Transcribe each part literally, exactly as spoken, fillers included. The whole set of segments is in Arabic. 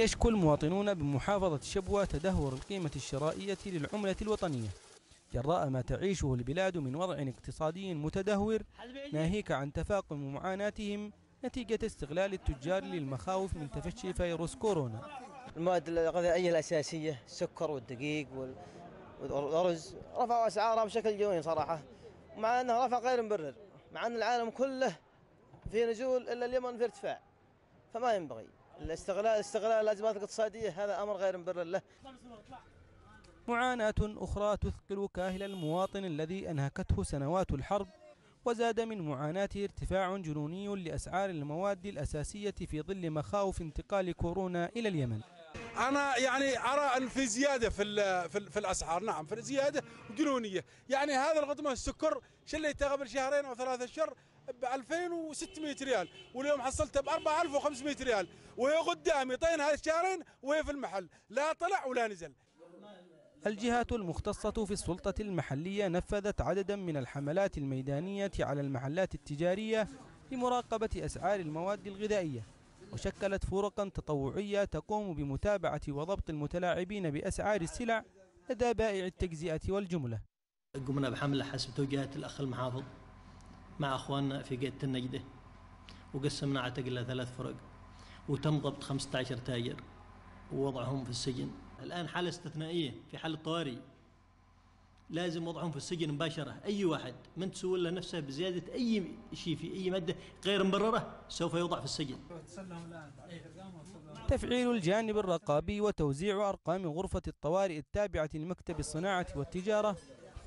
يشكو المواطنون بمحافظة شبوة تدهور القيمة الشرائية للعملة الوطنية جراء ما تعيشه البلاد من وضع اقتصادي متدهور، ناهيك عن تفاقم معاناتهم نتيجة استغلال التجار للمخاوف من تفشي فيروس كورونا. المواد الغذائية الأساسية السكر والدقيق والأرز رفعوا أسعارها بشكل جنوني صراحة، مع أنه رفع غير مبرر، مع أن العالم كله في نزول إلا اليمن في ارتفاع، فما ينبغي الاستغلال استغلال الأزمات الاقتصادية، هذا أمر غير مبرر له. معاناة أخرى تثقل كاهل المواطن الذي أنهكته سنوات الحرب، وزاد من معاناته ارتفاع جنوني لأسعار المواد الأساسية في ظل مخاوف انتقال كورونا إلى اليمن. أنا يعني أرى أن في زيادة في في الأسعار، نعم في زيادة جنونية، يعني هذا القطمة السكر شليته قبل شهرين أو ثلاثة أشهر ب ألفين وستمائة ريال، واليوم حصلتها ب أربعة آلاف وخمسمائة ريال، وهي قدامي طين هذه الشهرين وهي في المحل، لا طلع ولا نزل. الجهات المختصة في السلطة المحلية نفذت عددا من الحملات الميدانية على المحلات التجارية لمراقبة أسعار المواد الغذائية، وشكلت فرقا تطوعية تقوم بمتابعة وضبط المتلاعبين بأسعار السلع لدى بائع التجزئة والجملة. قمنا بحملة حسب توجيهات الأخ المحافظ مع أخواننا في قيادة النجدة، وقسمنا عتق إلى ثلاث فرق، وتم ضبط خمسة عشر تاجر ووضعهم في السجن. الآن حالة استثنائية في حالة طوارئ، لازم وضعهم في السجن مباشرة. أي واحد من تسول له نفسه بزيادة أي شيء في أي مادة غير مبررة سوف يوضع في السجن. تفعيل الجانب الرقابي وتوزيع أرقام غرفة الطوارئ التابعة لمكتب الصناعة والتجارة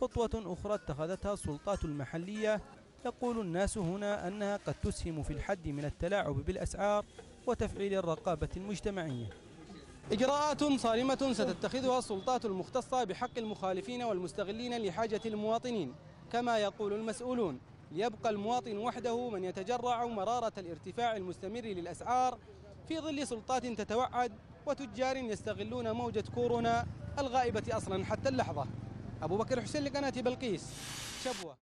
خطوة أخرى اتخذتها السلطات المحلية، يقول الناس هنا أنها قد تسهم في الحد من التلاعب بالأسعار وتفعيل الرقابة المجتمعية. إجراءات صارمة ستتخذها السلطات المختصة بحق المخالفين والمستغلين لحاجة المواطنين كما يقول المسؤولون، ليبقى المواطن وحده من يتجرع مرارة الارتفاع المستمر للأسعار في ظل سلطات تتوعد وتجار يستغلون موجة كورونا الغائبة أصلا حتى اللحظة. أبو بكر حسين لقناة بلقيس، شبوة.